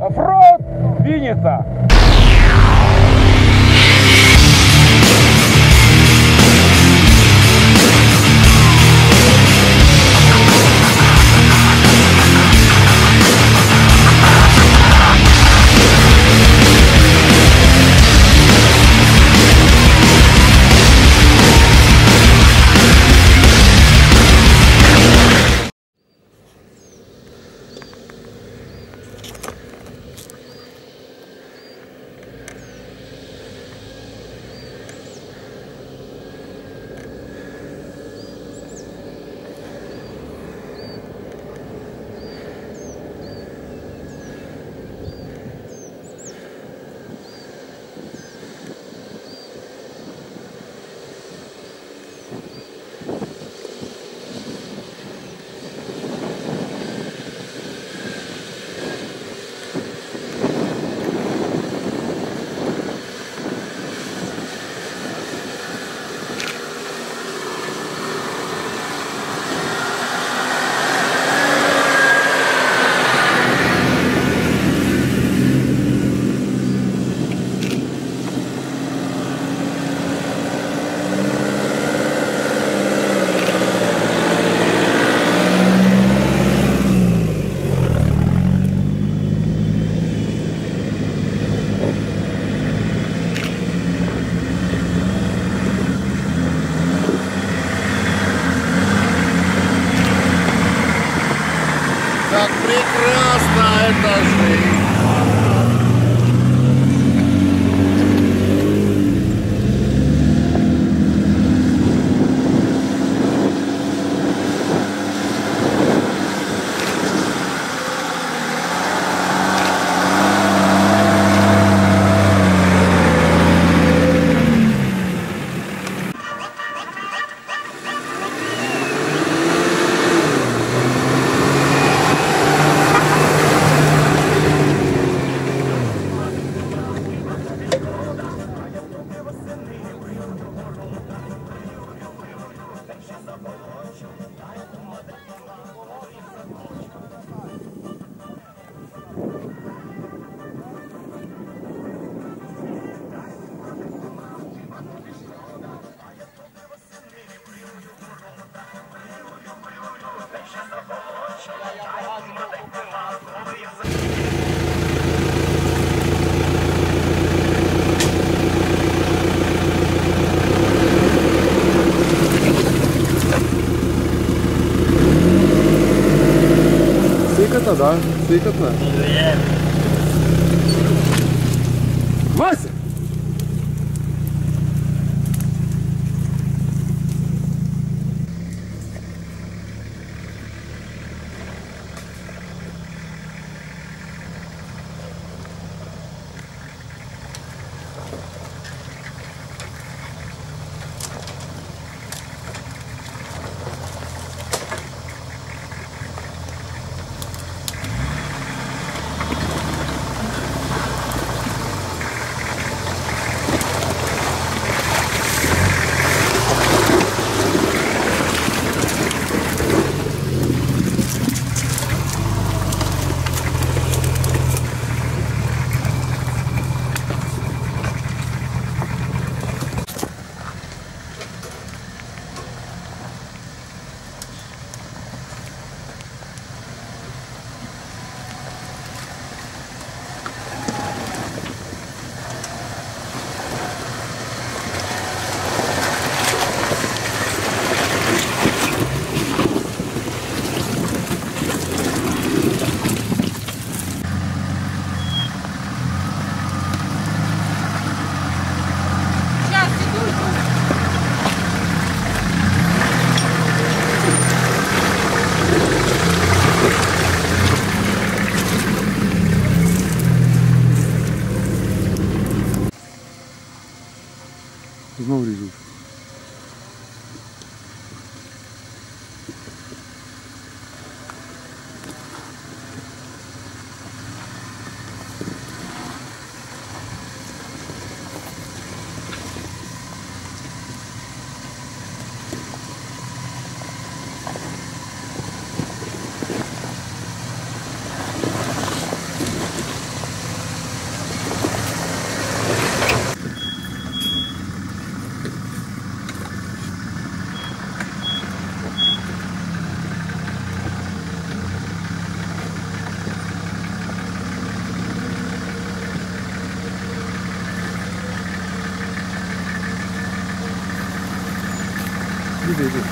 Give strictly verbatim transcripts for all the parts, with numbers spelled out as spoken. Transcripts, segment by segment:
Оффроуд Винница. Как прекрасно это жизнь! Сыкотно, да, сыкотно. Вася! видишь.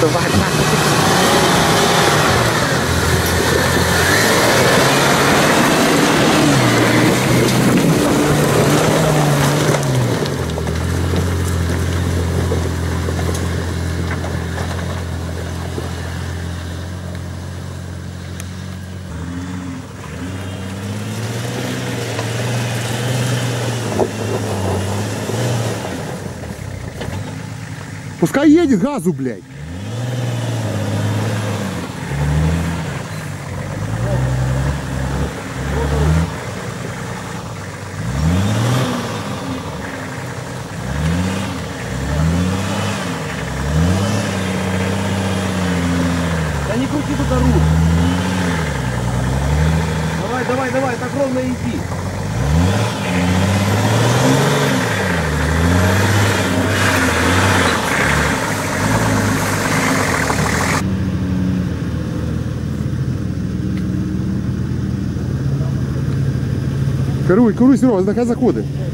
Давай, пускай едет, газу, блядь. Да не крути туда руль. Давай, давай, давай, так ровно иди. Куруй, куруй, Серега, знакай заходы.